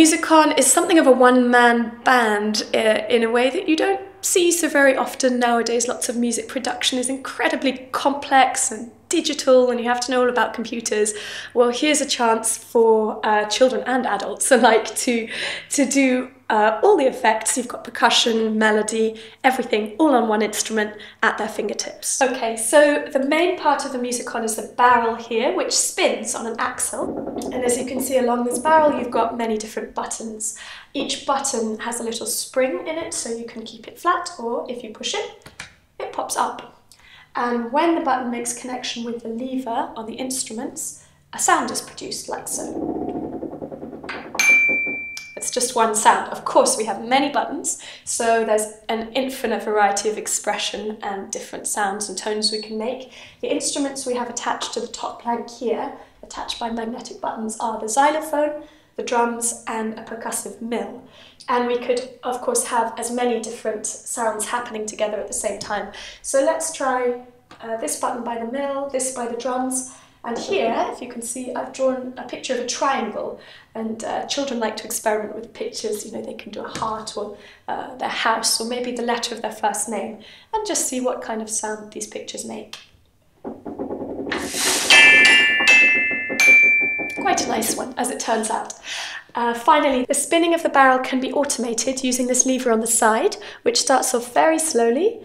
Musicon is something of a one-man band in a way that you don't see so very often nowadays. Lots of music production is incredibly complex and digital, and you have to know all about computers. Well, here's a chance for children and adults alike to do all the effects. You've got percussion, melody, everything, all on one instrument at their fingertips. Okay, so the main part of the Musicon is the barrel here, which spins on an axle. And as you can see along this barrel, you've got many different buttons. Each button has a little spring in it, so you can keep it flat, or if you push it, it pops up. And when the button makes connection with the lever on the instruments, a sound is produced, like so. It's just one sound. Of course, we have many buttons, so there's an infinite variety of expression and different sounds and tones we can make. The instruments we have attached to the top plank here, attached by magnetic buttons, are the xylophone, the drums, and a percussive mill. And we could, of course, have as many different sounds happening together at the same time. So let's try this button by the mill, this by the drums. And here, if you can see, I've drawn a picture of a triangle, and children like to experiment with pictures. You know, they can do a heart, or their house, or maybe the letter of their first name, and just see what kind of sound these pictures make. Quite a nice one, as it turns out. Finally, the spinning of the barrel can be automated using this lever on the side, which starts off very slowly,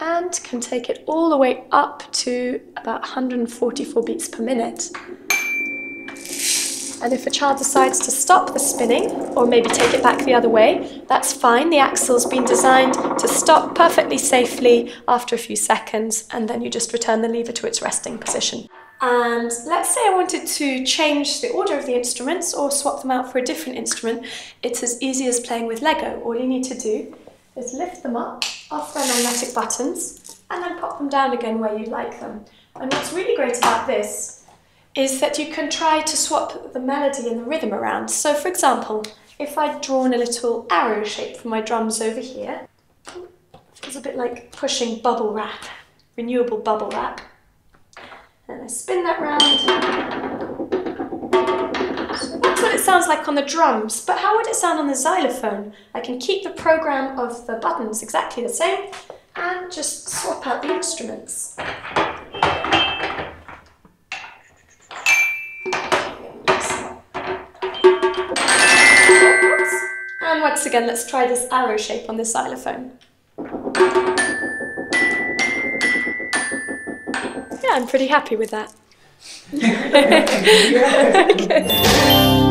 and can take it all the way up to about 144 beats per minute. And if a child decides to stop the spinning, or maybe take it back the other way, that's fine. The axle's been designed to stop perfectly safely after a few seconds, and then you just return the lever to its resting position. And let's say I wanted to change the order of the instruments or swap them out for a different instrument. It's as easy as playing with Lego. All you need to do is lift them up off their magnetic buttons and then pop them down again where you like them. And what's really great about this is that you can try to swap the melody and the rhythm around. So for example, if I'd drawn a little arrow shape for my drums over here, it feels a bit like pushing bubble wrap, renewable bubble wrap. And I spin that round. So that's what it sounds like on the drums, but how would it sound on the xylophone? I can keep the program of the buttons exactly the same and just swap out the instruments. And once again, let's try this arrow shape on the xylophone. Yeah, I'm pretty happy with that. Okay.